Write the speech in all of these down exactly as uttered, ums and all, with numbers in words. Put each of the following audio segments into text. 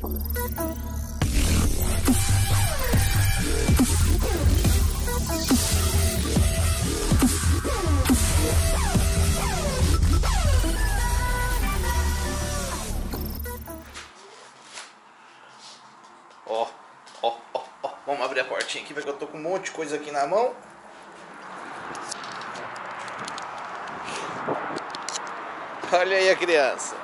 Ó, ó, ó, ó, vamos abrir a portinha aqui porque eu tô com um monte de coisa aqui na mão. Olha aí a criança.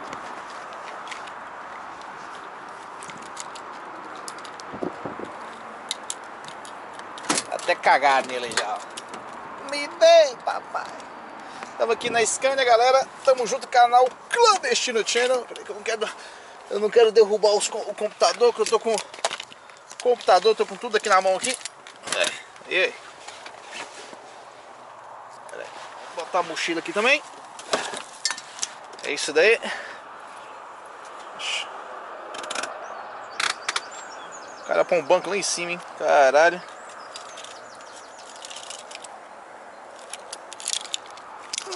Até cagaram nele já. Me dei, papai. Estamos aqui na Scania, galera. Tamo junto, canal Clandestino Channel. Peraí que eu não quero, eu não quero derrubar os, o computador, que eu tô com... computador, tô com tudo aqui na mão aqui. É. E aí? Peraí. Vou botar a mochila aqui também. É isso daí. O cara põe um banco lá em cima, hein? Caralho.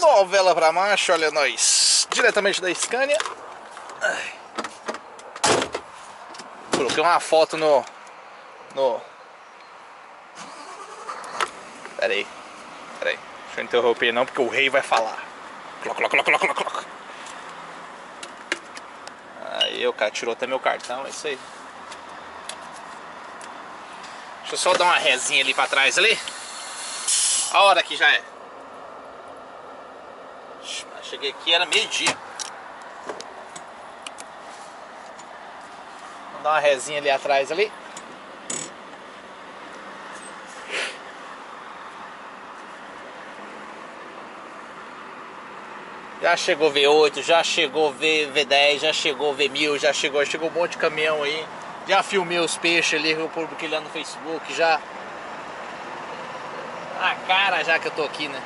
Novela pra macho, olha nós. Diretamente da Scania. Ai. Coloquei uma foto no... No... Pera aí, pera aí. Deixa eu interromper não, porque o rei vai falar. Cloc, cloc, cloc, cloc, cloc. Aí o cara tirou até meu cartão, é isso aí. Deixa eu só dar uma rezinha ali pra trás ali. A hora que já é. Cheguei aqui, era meio-dia. Vamos dar uma rezinha ali atrás ali. Já chegou V oito, já chegou V dez, já chegou V mil, já chegou, já chegou um monte de caminhão aí. Já filmei os peixes ali, eu publiquei lá no Facebook, já... Ah, cara, já que eu tô aqui, né?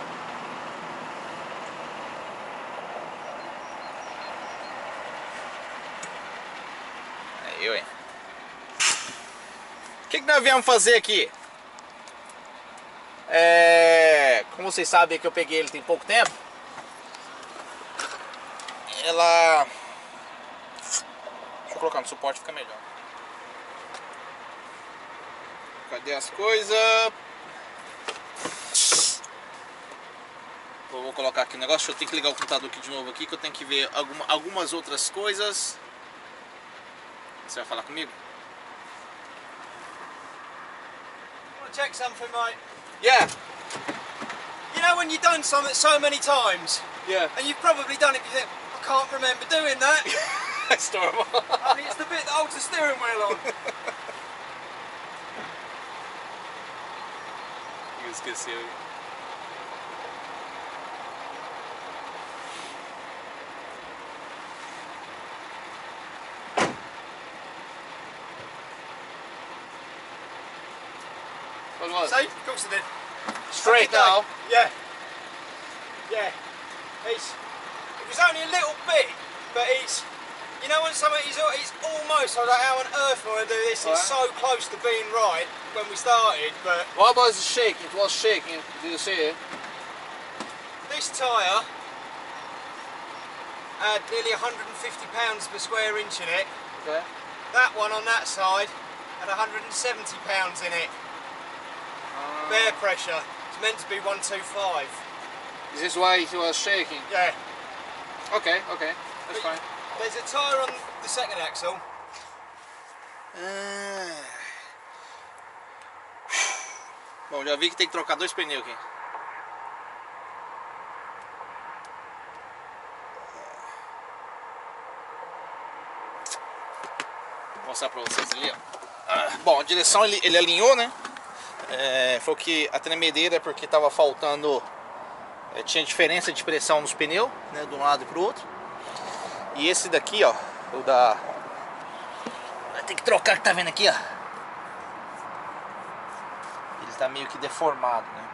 Aí, ué. O que que nós viemos fazer aqui? É... Como vocês sabem que eu peguei ele tem pouco tempo. Ela... Deixa eu colocar no suporte, fica melhor. Cadê as coisas? Vou colocar aqui o negócio. Eu tenho que ligar o computador aqui de novo aqui, que eu tenho que ver alguma, algumas outras coisas. Você vai falar comigo? I want to check something, mate. Yeah. You know when you've done something so many times? Yeah. And you've probably done it, you think, I can't remember doing that. That's terrible. I mean, it's the bit that holds the steering wheel on. Eu esqueci. What was it? See? Of course it did. Straight now? Yeah. Yeah. It's... It was only a little bit, but it's, you know when something is, it's almost, I was like, how on earth am I going to do this? Right. It's so close to being right when we started, but... What was the shake? It was shaking, did you see it? This tyre had nearly one hundred and fifty pounds per square inch in it. Okay. That one on that side had one hundred and seventy pounds in it. Uh. Bare pressure. It's meant to be one two five. Is this why it was shaking? Yeah. Okay, okay, that's but fine. There's a tyre on the second axle. Ah. Bom, já vi que tem que trocar dois pneus aqui. Vou mostrar pra vocês ali, ó. Ah. Bom, a direção ele, ele alinhou, né? É, foi que a tremedeira é porque tava faltando... É, tinha diferença de pressão nos pneus, né, de um lado para o outro. E esse daqui, ó, o da... Vai ter que trocar, que tá vendo aqui, ó. Ele tá meio que deformado, né?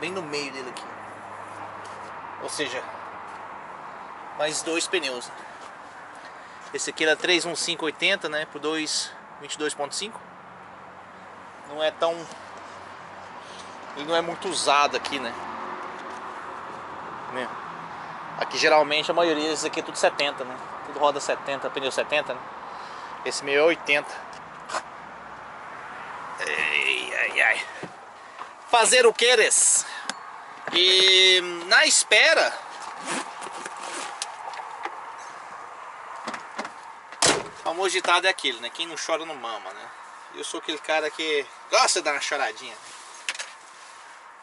Bem no meio dele aqui. Ou seja, mais dois pneus. Esse aqui era três um cinco oitenta, né, por dois vinte e dois ponto cinco. Não é tão... Ele não é muito usado aqui, né? Aqui geralmente a maioria desses aqui é tudo setenta, né? roda setenta, pneu setenta, né? Esse meu é oitenta. Ai, ai, ai. Fazer o queres? E na espera, o famoso ditado é aquele, né? Quem não chora não mama, né? Eu sou aquele cara que gosta de dar uma choradinha.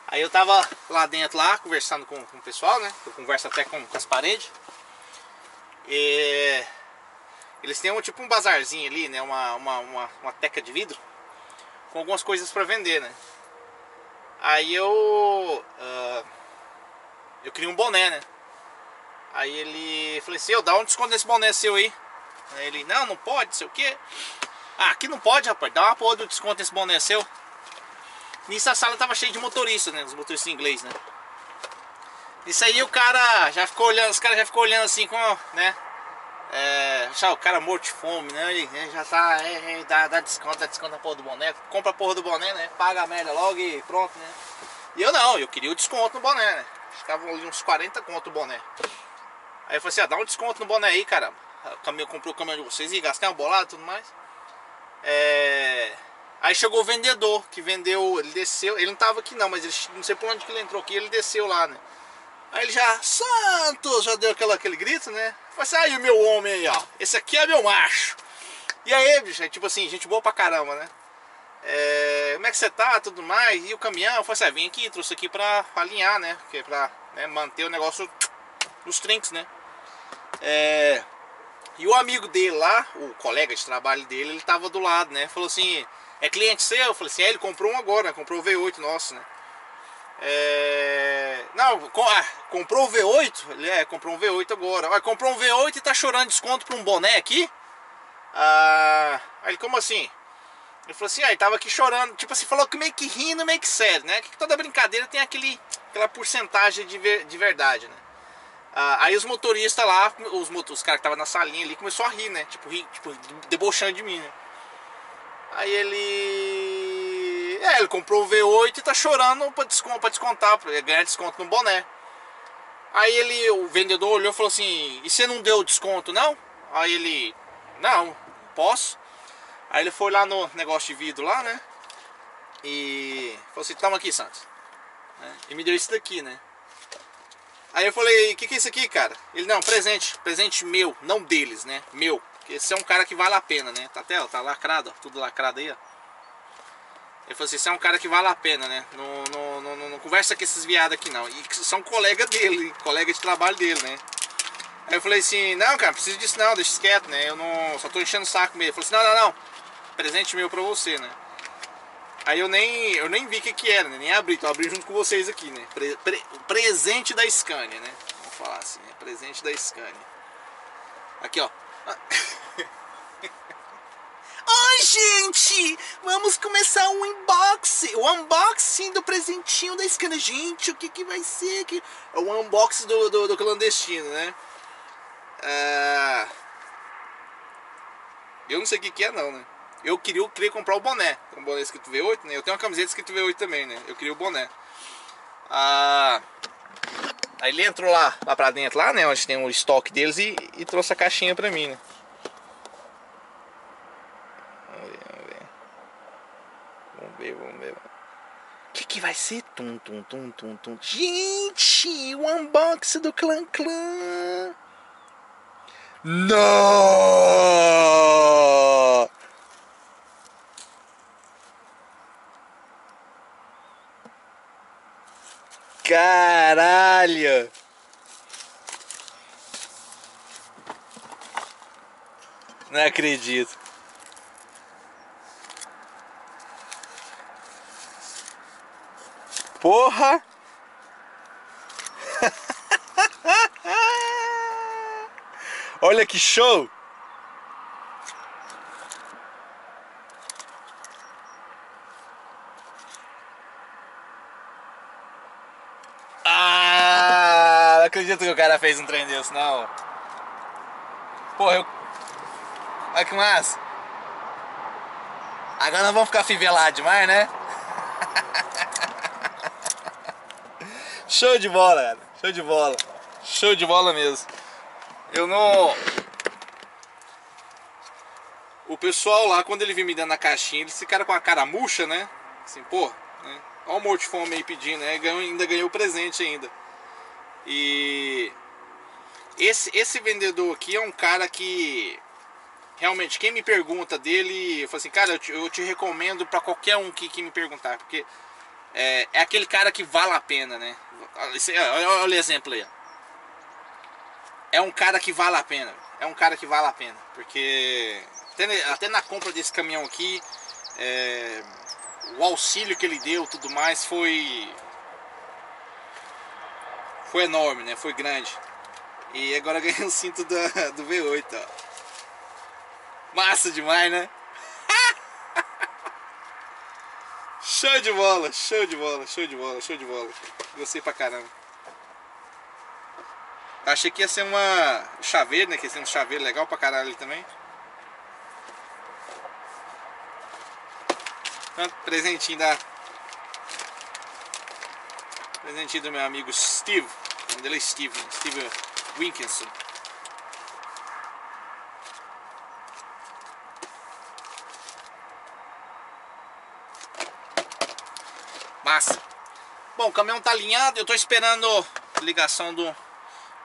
Aí eu tava lá dentro, lá, conversando com, com o pessoal, né? Eu converso até com, com as paredes. E eles têm um, tipo um bazarzinho ali, né? Uma, uma, uma, uma teca de vidro com algumas coisas pra vender, né? Aí eu uh, eu queria um boné, né? Aí ele falei assim, eu dá um desconto nesse boné seu aí. Aí ele, não, não pode, sei o que. Ah, aqui não pode, rapaz, dá uma porra do desconto nesse boné seu. Nisso a sala tava cheia de motoristas, né? Os motoristas em inglês, né? Isso aí o cara já ficou olhando, os caras já ficou olhando assim, como, né? É, já, o cara morto de fome, né? Ele, ele já tá, é, é, dá, dá desconto, dá desconto na porra do boné. Compra a porra do boné, né? Paga a merda logo e pronto, né? E eu não, eu queria o desconto no boné, né? Estavam ali uns quarenta conto o boné. Aí eu falei assim, ah, dá um desconto no boné aí, caramba. Caminho, comprou o caminhão de vocês e gastei uma bolada e tudo mais. É... Aí chegou o vendedor, que vendeu, ele desceu, ele não tava aqui não, mas ele, não sei por onde que ele entrou aqui, ele desceu lá, né? Aí ele já, Santos, já deu aquela, aquele grito, né? Falei assim, aí o meu homem aí, ó, esse aqui é meu macho. E aí, bicho, é tipo assim, gente boa pra caramba, né? É, como é que você tá, tudo mais? E o caminhão, eu falei assim, ah, vim aqui, trouxe aqui pra alinhar, né? Porque é pra, né, manter o negócio nos trinques, né? É, e o amigo dele lá, o colega de trabalho dele, ele tava do lado, né? Falou assim, é cliente seu? Eu falei assim, é, ele comprou um agora, né? Comprou o V oito nosso, né? É... Não, com... ah, comprou o V oito? Ele é, comprou um V oito agora. Olha, comprou um V oito e tá chorando desconto pra um boné aqui? Ah... Aí ele, como assim? Ele falou assim, ah, ele tava aqui chorando. Tipo assim, falou que meio que rindo, meio que sério, né? Que toda brincadeira tem aquele, aquela porcentagem de, ver... de verdade, né? Ah, aí os motoristas lá, os, motor... os caras que estavam na salinha ali, começou a rir, né? Tipo, rir, tipo, debochando de mim, né? Aí ele... É, ele comprou o V oito e tá chorando pra descontar, pra descontar, pra ganhar desconto no boné. Aí ele, o vendedor olhou e falou assim, e você não deu desconto não? Aí ele, não, posso. Aí ele foi lá no negócio de vidro lá, né? E falou assim, toma aqui, Santos. Né? E me deu isso daqui, né? Aí eu falei, o que que é isso aqui, cara? Ele, não, presente, presente meu, não deles, né? Meu, porque esse é um cara que vale a pena, né? Tá até, ó, tá lacrado, ó, tudo lacrado aí, ó. Ele falou assim, você é um cara que vale a pena, né? Não, não, não, não, não conversa com esses viados aqui não. E são colega dele, colega de trabalho dele, né? Aí eu falei assim, não, cara, preciso disso não, deixa isso quieto, né? Eu não, só tô enchendo o saco mesmo. Ele falou assim, não, não, não, presente meu pra você, né? Aí eu nem, eu nem vi o que que era, né? Nem abri, tô abrindo junto com vocês aqui, né? Pre, pre, presente da Scania, né? Vamos falar assim, né? Presente da Scania. Aqui, ó. Oi, gente! Vamos começar um unboxing, o unboxing do presentinho da Scania. Gente, o que que vai ser aqui? É o unboxing do, do, do clandestino, né? Ah, eu não sei o que que é não, né? Eu queria, eu queria comprar o boné, um boné escrito V oito, né? Eu tenho uma camiseta escrito V oito também, né? Eu queria o boné. Ah, aí ele entrou lá, lá pra dentro, lá, né? Onde tem o estoque deles e, e trouxe a caixinha pra mim, né? Vamos ver. O que que vai ser? Tum, tum, tum, tum, tum. Gente, o unboxing do Clã Clã. Não! Caralho! Não acredito. Porra! Olha que show! Ah! Não acredito que o cara fez um trem desse, não! Porra, eu... Olha que massa! Agora não vamos ficar fivelados demais, né? Show de bola, cara. Show de bola. Show de bola mesmo. Eu não... pessoal lá, quando ele vinha me dando na caixinha, eles ficaram com a cara murcha, né? Assim, pô, né? Olha o morto de fome aí pedindo, né? Ganhou, ainda ganhou o presente ainda. E esse, esse vendedor aqui é um cara que... Realmente, quem me pergunta dele, eu falo assim, cara, eu te, eu te recomendo pra qualquer um que, que me perguntar, porque é, é aquele cara que vale a pena, né? Esse, olha, olha o exemplo aí, ó. É um cara que vale a pena, é um cara que vale a pena, porque até, até na compra desse caminhão aqui, é, o auxílio que ele deu, tudo mais, foi, foi enorme, né? Foi grande. E agora eu ganhei o cinto da, do V oito, ó. Massa demais, né? Show de bola, show de bola, show de bola, show de bola. Gostei pra caramba. Achei que ia ser uma chaveira, né? Que ia ser um chaveiro legal pra caralho ali também. Um presentinho da... Presentinho do meu amigo Steve. O nome dele é Steve, Steve Winkenson. Massa. Bom, o caminhão tá alinhado. Eu tô esperando a ligação do,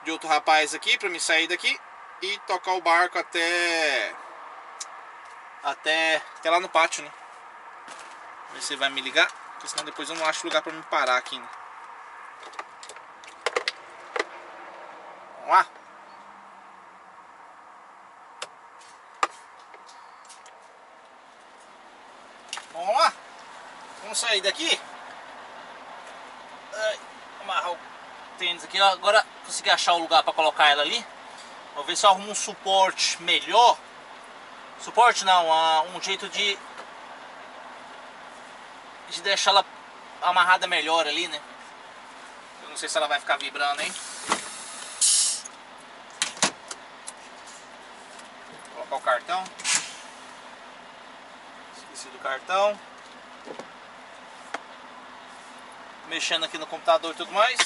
de outro rapaz aqui pra me sair daqui e tocar o barco até Até, até lá no pátio, né? Ver se ele vai me ligar, porque senão depois eu não acho lugar pra me parar aqui, né? Vamos lá. Vamos lá. Vamos sair daqui. Amarrar o tênis aqui. Agora consegui achar o lugar para colocar ela ali. Vou ver se eu arrumo um suporte melhor. Suporte não, um jeito de De deixar ela amarrada melhor ali, né? Eu não sei se ela vai ficar vibrando, hein? Vou colocar o cartão. Esqueci do cartão. Mexendo aqui no computador e tudo mais.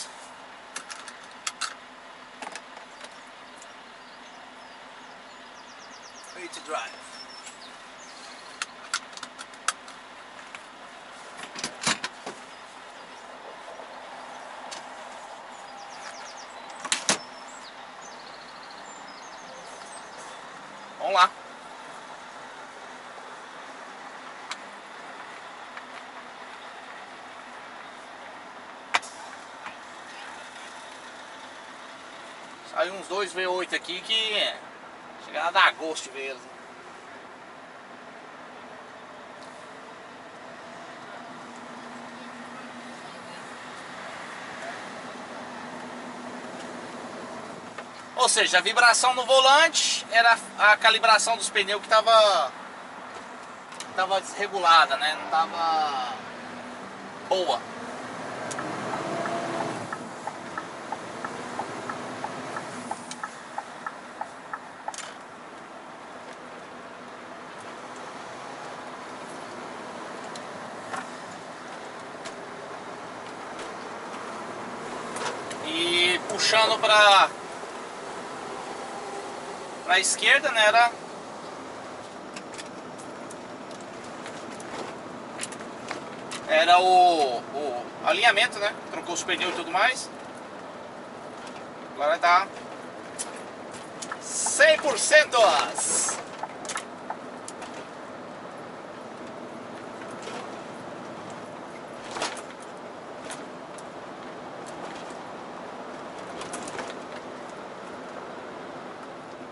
Free to drive. Vamos lá. Aí uns dois V oito aqui que é, chegava a dar gosto de ver eles. Ou seja, a vibração no volante era a calibração dos pneus que estava tava desregulada, né? Não estava boa. Puxando para a esquerda, né? Era era o, o alinhamento, né? Trocou os pneus e tudo mais. Agora tá cem por cento.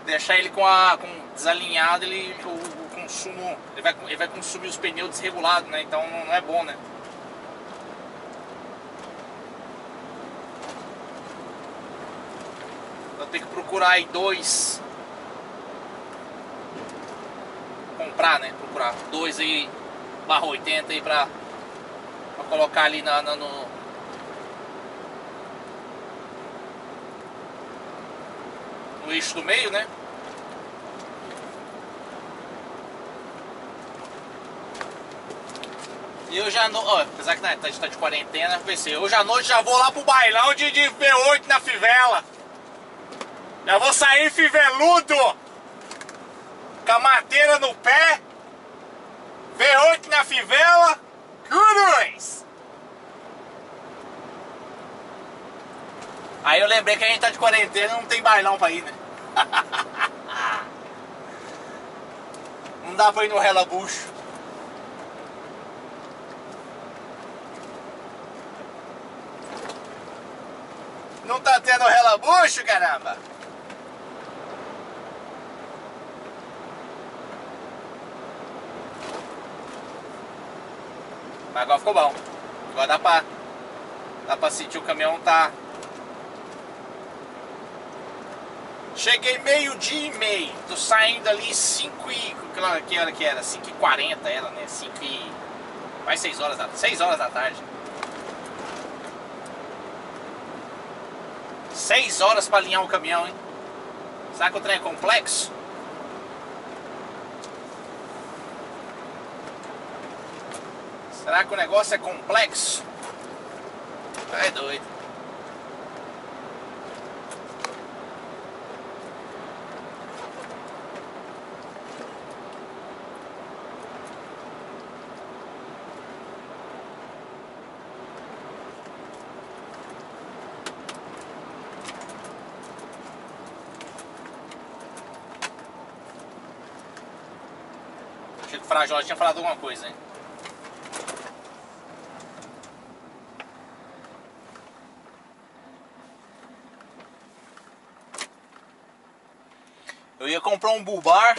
Deixar ele com a com desalinhado, ele o, o consumo ele vai ele vai consumir os pneus desregulados, né? Então não é bom, né? Vou ter que procurar aí dois, comprar, né? Procurar dois aí barra oitenta aí para colocar ali na, na no no eixo do meio, né? E eu já no... oh, apesar que a gente tá de quarentena, eu pensei, hoje à noite já vou lá pro bailão de, de V oito na fivela. Já vou sair fiveludo! com a mateira no pé, V oito na fivela, cruz! Aí eu lembrei que a gente tá de quarentena e não tem bailão pra ir, né? Não dá pra ir no relabucho. Não tá tendo relabucho, caramba! Mas agora ficou bom. Agora dá pra, dá pra sentir o caminhão tá... Cheguei meio dia e meio, tô saindo ali cinco e... Claro, que hora que era? cinco e quarenta era, né? cinco e... Quase seis horas da tarde, seis horas da tarde. seis horas pra alinhar um caminhão, hein? Será que o trem é complexo? Será que o negócio é complexo? É doido. Chico Frajola tinha falado alguma coisa, hein? Eu ia comprar um bull bar.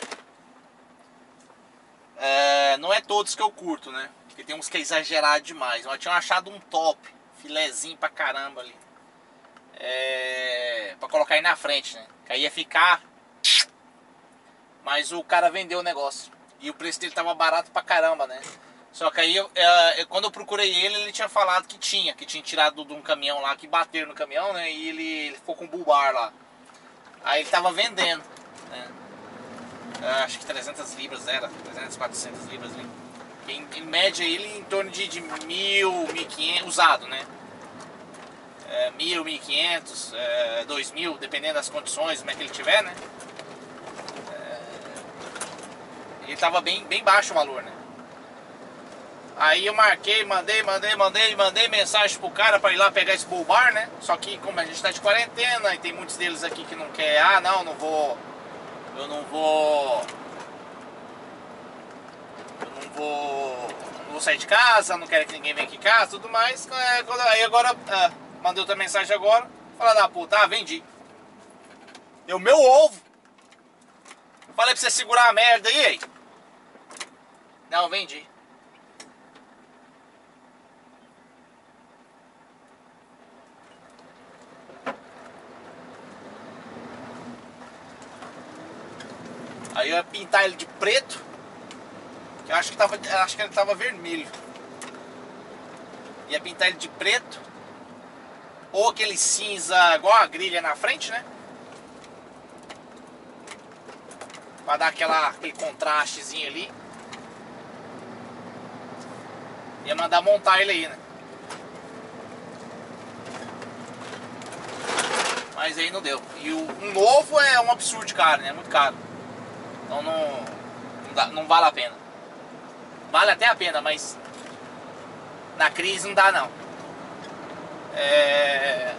É, não é todos que eu curto, né? Porque tem uns que é exagerado demais. Mas eu tinha achado um top, filezinho pra caramba ali. É, pra colocar aí na frente, né? Que aí ia ficar... Mas o cara vendeu o negócio. E o preço dele tava barato pra caramba, né? Só que aí, eu, eu, quando eu procurei ele, ele tinha falado que tinha. Que tinha tirado de um caminhão lá, que bateram no caminhão, né? E ele, ele ficou com um bull bar lá. Aí ele tava vendendo, né? Acho que trezentas libras era. trezentas, quatrocentas libras ali. Em, em média, ele em torno de, de mil, mil e quinhentos, usado, né? É, mil, mil e quinhentos, é, dois mil, dependendo das condições, como é que ele tiver, né? Ele tava bem, bem baixo o valor, né? Aí eu marquei, mandei, mandei, mandei, mandei mensagem pro cara pra ir lá pegar esse bull bar, né? Só que como a gente tá de quarentena e tem muitos deles aqui que não quer, ah não, não vou, eu não vou, eu não vou, não vou sair de casa, não quero que ninguém venha aqui em casa, tudo mais. Aí agora, ah, mandei outra mensagem agora, fala da puta, ah, vendi. É o meu ovo. Falei pra você segurar a merda aí, aí. Não, vendi. Aí eu ia pintar ele de preto, que eu acho que tava, acho que ele tava vermelho. Ia pintar ele de preto, ou aquele cinza igual a grilha na frente, né? Pra dar aquela, aquele contrastezinho ali. Ia mandar montar ele aí, né? Mas aí não deu. E o, um novo é um absurdo caro, né? É muito caro. Então não, não, dá, não vale a pena. Vale até a pena, mas na crise não dá não. É...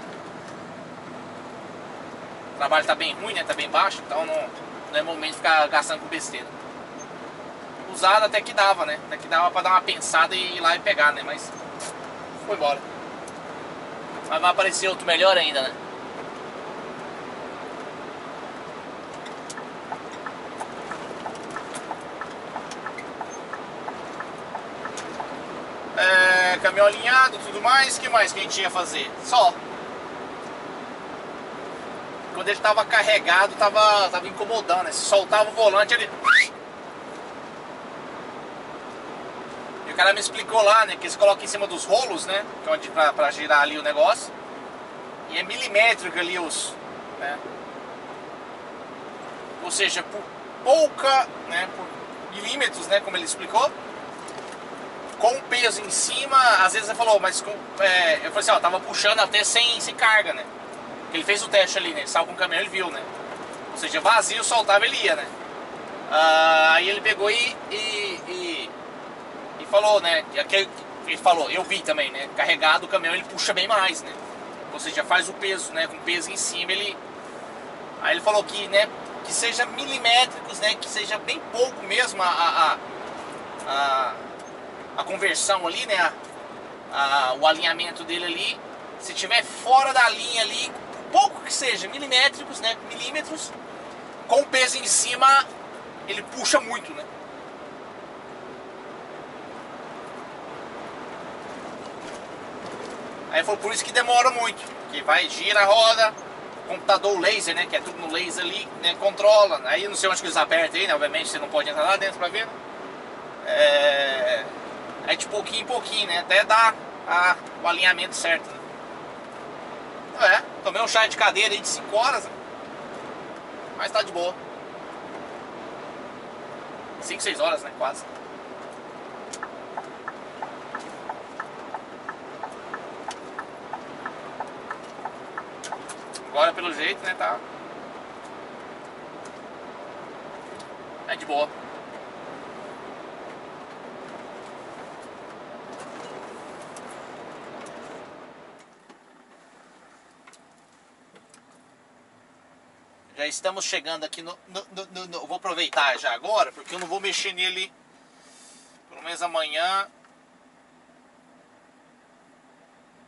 O trabalho tá bem ruim, né? Tá bem baixo, então não, não é momento de ficar gastando com besteira. Usado até que dava, né? Até que dava pra dar uma pensada e ir lá e pegar, né? Mas foi embora. Mas vai aparecer outro melhor ainda, né? É, caminhão alinhado, tudo mais. O que mais que a gente ia fazer? Só. Quando ele tava carregado, tava, tava incomodando, né? Se soltava o volante, ele... O cara me explicou lá, né, que eles colocam em cima dos rolos, né, onde pra, pra girar ali o negócio. E é milimétrico ali os, né, ou seja, por pouca, né, por milímetros, né, como ele explicou. Com o peso em cima, às vezes ele falou, mas com, é, eu falei assim, ó, tava puxando até sem, sem carga, né. Ele fez o teste ali, né, ele saiu com o caminhão, ele viu, né. Ou seja, vazio, soltava, ele ia, né. Ah, aí ele pegou e, e, e, e falou, né, que ele falou, eu vi também, né, carregado o caminhão ele puxa bem mais, né, ou seja, faz o peso, né, com peso em cima ele... Aí ele falou que, né, que seja milimétricos, né, que seja bem pouco mesmo a, a, a, a conversão ali, né, a, a, o alinhamento dele ali, se tiver fora da linha ali, pouco que seja, milimétricos, né, milímetros, com o peso em cima ele puxa muito, né. Aí foi por isso que demora muito, que vai, gira a roda, computador laser, né, que é tudo no laser ali, né, controla, aí não sei onde que eles apertam aí, né, obviamente você não pode entrar lá dentro pra ver, né? É, é de pouquinho em pouquinho, né, até dar a, o alinhamento certo, né? É, tomei um chá de cadeira aí de cinco horas, né? Mas tá de boa. cinco, seis horas, né? Quase. Agora, pelo jeito, né? Tá. É de boa. Já estamos chegando aqui no, no, no, no, no... Vou aproveitar já agora, porque eu não vou mexer nele. Pelo menos amanhã.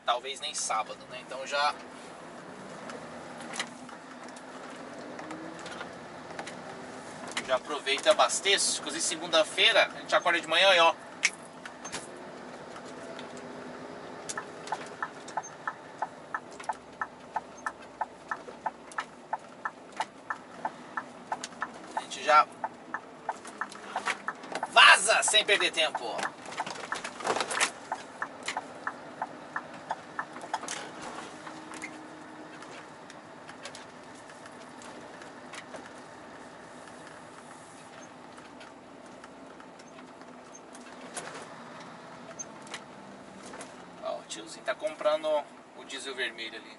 Talvez nem sábado, né? Então já... Já aproveito e abasteço. Inclusive segunda-feira, a gente acorda de manhã e ó... Vaza sem perder tempo. Ó, o tiozinho tá comprando o diesel vermelho ali.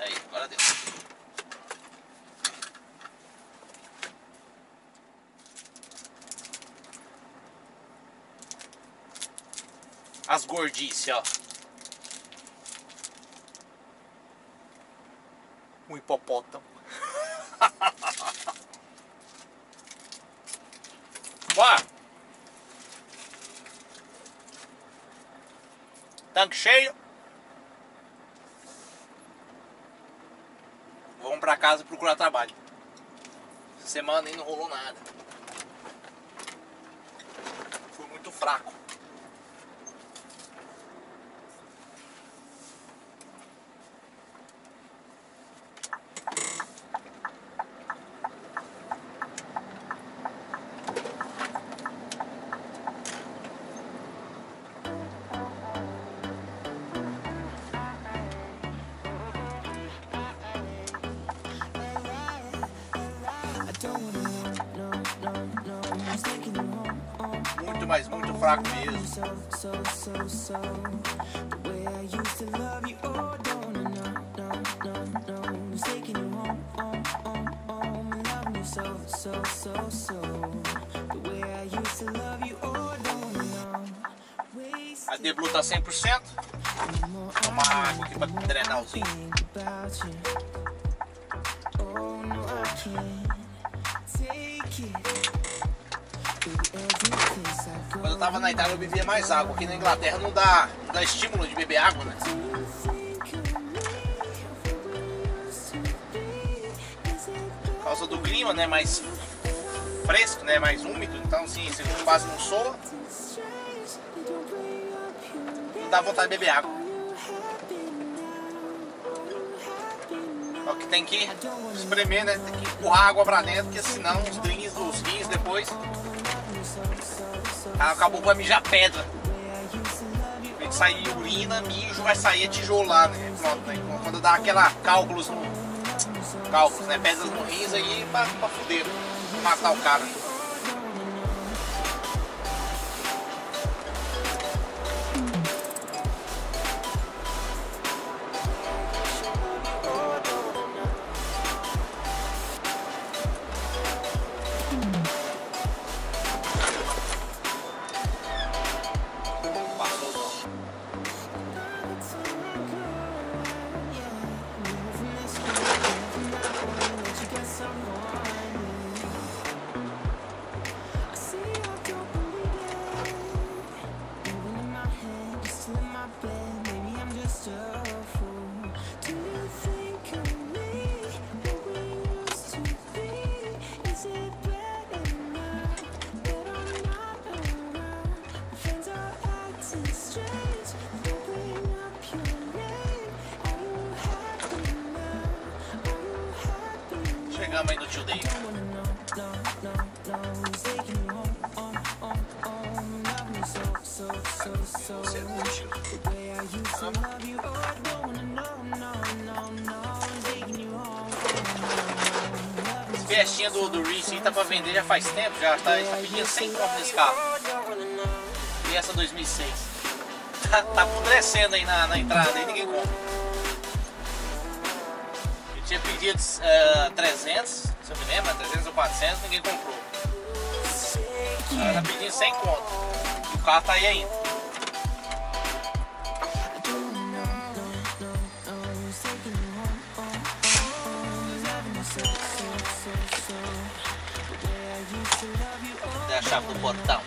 Aí, agora deu. As gordices, ó. Um hipopótamo. Bora. Tanque cheio. Vamos pra casa procurar trabalho. Essa semana aí não rolou nada. Fui muito fraco. Muito, mas muito fraco mesmo. A Deblu tá cem por cento. Toma água aqui pra drenar o zinho. Quando eu tava na Itália eu bebia mais água, aqui na Inglaterra não dá, não dá estímulo de beber água, né? Por causa do clima, né? Mais fresco, né? Mais úmido, então assim, você quase não soa, não dá vontade de beber água. Só que tem que espremer, né? Tem que empurrar água pra dentro, porque senão os rins, os rins depois... Acabou pra mijar pedra. A gente sair urina, mijo, vai sair tijolo lá, né? Pronto, né? Quando dá aquela cálculos no... Cálculos, né? Pedras no rins aí pra, pra fuder, pra matar o cara. Chegamos aí no tio Dave. Esse vestinha do, do Rich tá pra vender já faz tempo, já tá, tá pedindo cem conto nesse carro. E essa dois mil e seis tá, tá apodrecendo aí na, na entrada, aí ninguém compra. Tinha pedido uh, trezentos, se eu me lembro, trezentos ou quatrocentos, ninguém comprou. Ela tá pedindo cem conto. O carro tá aí ainda. Dá a chave do portão.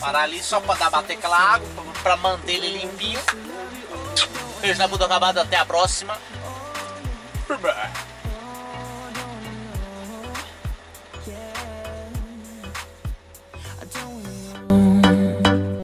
Parar ali só pra dar bater aquela água, pra manter ele limpinho. Beijo na bunda acabada, até a próxima.